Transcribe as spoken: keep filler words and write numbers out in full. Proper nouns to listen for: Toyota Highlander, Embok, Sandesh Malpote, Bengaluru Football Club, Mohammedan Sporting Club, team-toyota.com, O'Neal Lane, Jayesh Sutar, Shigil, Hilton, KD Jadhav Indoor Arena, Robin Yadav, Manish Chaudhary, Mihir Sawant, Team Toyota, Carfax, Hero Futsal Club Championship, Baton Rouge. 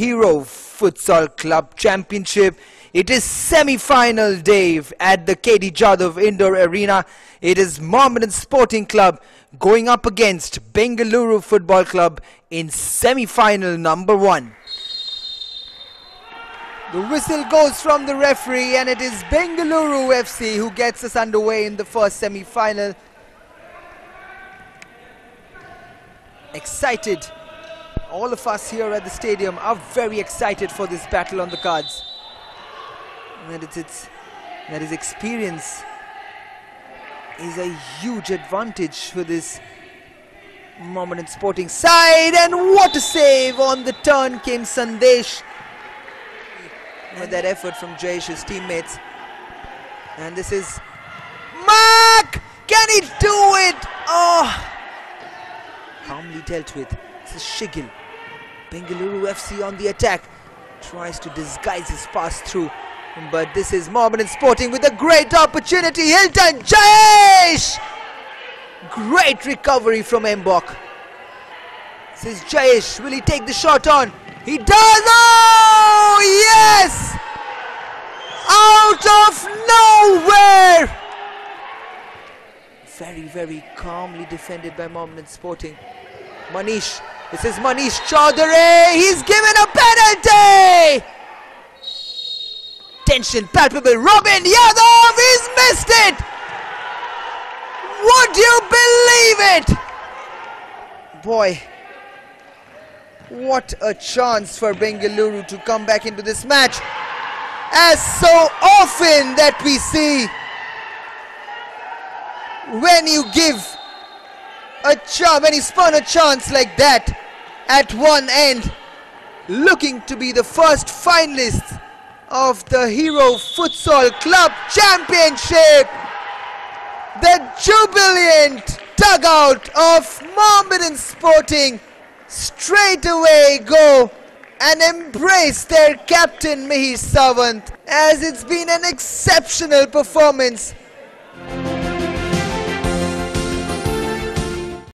Hero Futsal Club Championship. It is semi-final day at the K D Jadhav Indoor Arena. It is Mohammedan Sporting Club going up against Bengaluru Football Club in semi-final number one. The whistle goes from the referee and it is Bengaluru F C who gets us underway in the first semi-final. Excited. All of us here at the stadium are very excited for this battle on the cards. That it's, it's, that is experience is a huge advantage for this Mohammedan Sporting side. And what a save! On the turn came Sandesh. With that effort from Jayesh's teammates. And this is Mark! Can he do it? Oh! Calmly dealt with. This is Shigil. Bengaluru F C on the attack. Tries to disguise his pass through. But this is Mohammedan Sporting with a great opportunity. Hilton! Jayesh! Great recovery from Embok. This is Jayesh. Will he take the shot on? He does! Oh, yes! Out of nowhere! Very, very calmly defended by Mohammedan Sporting. Manish. This is Manish Chaudhary. He's given a penalty! Tension palpable. Robin Yadav, he's missed it! Would you believe it? Boy. What a chance for Bengaluru to come back into this match, as so often that we see. When you give a chance, when you spurn a chance like that at one end, looking to be the first finalists of the Hero Futsal Club Championship, the jubilant dugout of Mohammedan Sporting straight away go and embrace their captain Mihir Sawant, as it's been an exceptional performance